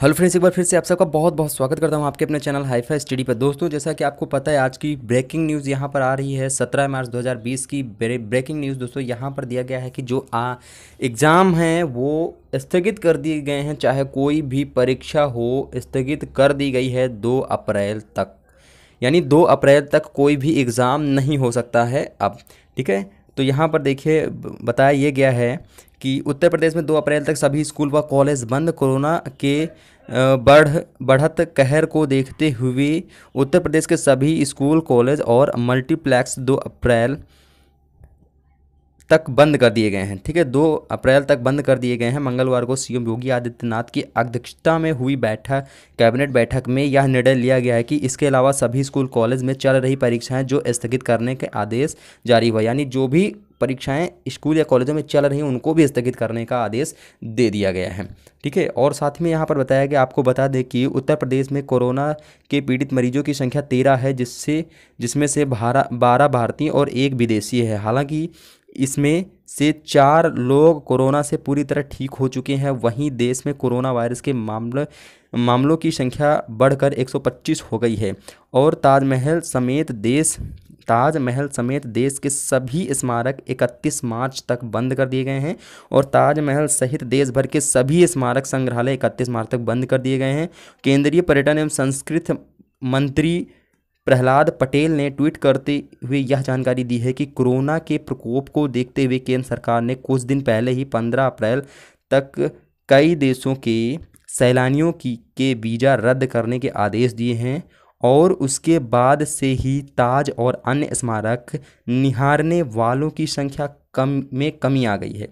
Hello friends, एक बार फिर से आप सबका बहुत बहुत स्वागत करता हूं आपके अपने चैनल हाईफाई स्टडी पर। दोस्तों, जैसा कि आपको पता है, आज की ब्रेकिंग न्यूज़ यहां पर आ रही है। 17 मार्च 2020 की ब्रेकिंग न्यूज़ दोस्तों यहां पर दिया गया है कि जो एग्ज़ाम हैं वो स्थगित कर दिए गए हैं, चाहे कोई भी परीक्षा हो, स्थगित कर दी गई है 2 अप्रैल तक। यानी 2 अप्रैल तक कोई भी एग्ज़ाम नहीं हो सकता है अब, ठीक है। तो यहाँ पर देखिए, बताया ये गया है कि उत्तर प्रदेश में 2 अप्रैल तक सभी स्कूल व कॉलेज बंद। कोरोना के बढ़त कहर को देखते हुए उत्तर प्रदेश के सभी स्कूल, कॉलेज और मल्टीप्लेक्स 2 अप्रैल तक बंद कर दिए गए हैं, ठीक है। 2 अप्रैल तक बंद कर दिए गए हैं। मंगलवार को सीएम योगी आदित्यनाथ की अध्यक्षता में हुई कैबिनेट बैठक में यह निर्णय लिया गया है कि इसके अलावा सभी स्कूल, कॉलेज में चल रही परीक्षाएं जो स्थगित करने के आदेश जारी हुआ। यानी जो भी परीक्षाएं स्कूल या कॉलेजों में चल रही हैं उनको भी स्थगित करने का आदेश दे दिया गया है, ठीक है। और साथ में यहाँ पर बताया गया, आपको बता दें कि उत्तर प्रदेश में कोरोना के पीड़ित मरीजों की संख्या 13 है, जिसमें से 12 भारतीय और 1 विदेशी है। हालांकि इसमें से 4 लोग कोरोना से पूरी तरह ठीक हो चुके हैं। वहीं देश में कोरोना वायरस के मामलों की संख्या बढ़कर 125 हो गई है और ताजमहल समेत देश के सभी स्मारक 31 मार्च तक बंद कर दिए गए हैं और ताजमहल सहित देश भर के सभी स्मारक, संग्रहालय 31 मार्च तक बंद कर दिए गए हैं। केंद्रीय पर्यटन एवं संस्कृति मंत्री प्रहलाद पटेल ने ट्वीट करते हुए यह जानकारी दी है कि कोरोना के प्रकोप को देखते हुए केंद्र सरकार ने कुछ दिन पहले ही 15 अप्रैल तक कई देशों के सैलानियों के वीज़ा रद्द करने के आदेश दिए हैं और उसके बाद से ही ताज और अन्य स्मारक निहारने वालों की संख्या कमी आ गई है।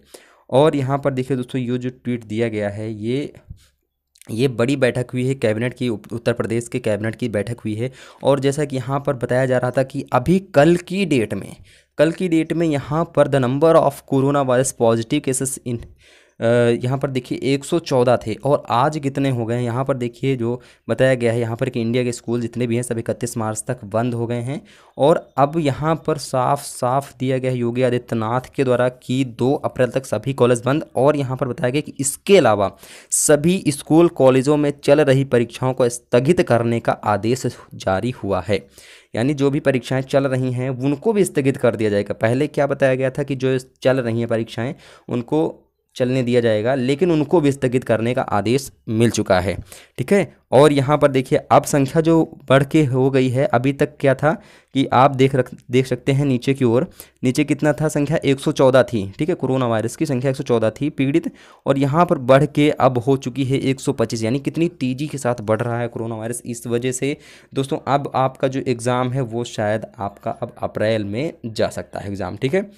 और यहाँ पर देखिए दोस्तों, ये जो ट्वीट दिया गया है, ये बड़ी बैठक हुई है कैबिनेट की, उत्तर प्रदेश के कैबिनेट की बैठक हुई है। और जैसा कि यहाँ पर बताया जा रहा था कि अभी कल की डेट में यहाँ पर the number of corona virus positive cases यहाँ पर देखिए 114 थे और आज कितने हो गए हैं यहाँ पर देखिए, जो बताया गया है यहाँ पर कि इंडिया के स्कूल जितने भी हैं सब 31 मार्च तक बंद हो गए हैं। और अब यहाँ पर साफ साफ दिया गया है योगी आदित्यनाथ के द्वारा कि 2 अप्रैल तक सभी कॉलेज बंद। और यहाँ पर बताया गया कि इसके अलावा सभी स्कूल, कॉलेजों में चल रही परीक्षाओं को स्थगित करने का आदेश जारी हुआ है। यानी जो भी परीक्षाएं चल रही हैं उनको भी स्थगित कर दिया जाएगा। पहले क्या बताया गया था कि जो चल रही हैं परीक्षाएँ उनको चलने दिया जाएगा, लेकिन उनको भी स्थगित करने का आदेश मिल चुका है, ठीक है। और यहाँ पर देखिए, अब संख्या जो बढ़ के हो गई है। अभी तक क्या था कि आप देख सकते हैं नीचे की ओर, नीचे कितना था संख्या, 114 थी, ठीक है। कोरोना वायरस की संख्या 114 थी पीड़ित, और यहाँ पर बढ़ के अब हो चुकी है 125। यानी कितनी तेज़ी के साथ बढ़ रहा है कोरोना वायरस। इस वजह से दोस्तों अब आपका जो एग्ज़ाम है वो शायद आपका अब अप्रैल में जा सकता है एग्ज़ाम, ठीक है।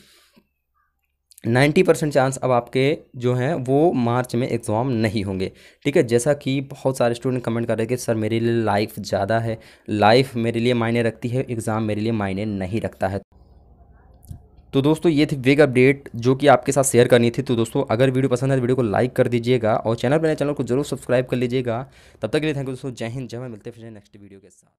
90% चांस अब आपके जो हैं वो मार्च में एग्ज़ाम नहीं होंगे, ठीक है। जैसा कि बहुत सारे स्टूडेंट कमेंट कर रहे थे, सर मेरे लिए लाइफ ज़्यादा है, लाइफ मेरे लिए मायने रखती है, एग्ज़ाम मेरे लिए मायने नहीं रखता है। तो दोस्तों ये थी बिग अपडेट जो कि आपके साथ शेयर करनी थी। तो दोस्तों अगर वीडियो पसंद है तो वीडियो को लाइक कर दीजिएगा और चैनल पर नए चैनल को जरूर सब्सक्राइब कर लीजिएगा। तब तक के लिए थैंक यू दोस्तों, जय हिंद, जय भारत। मिलते हैं फिर नेक्स्ट वीडियो के साथ।